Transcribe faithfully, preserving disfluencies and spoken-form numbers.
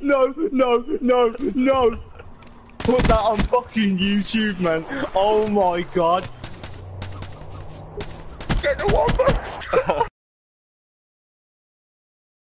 No, no, no, no. Put that on fucking YouTube, man. Oh my god. Get the one first.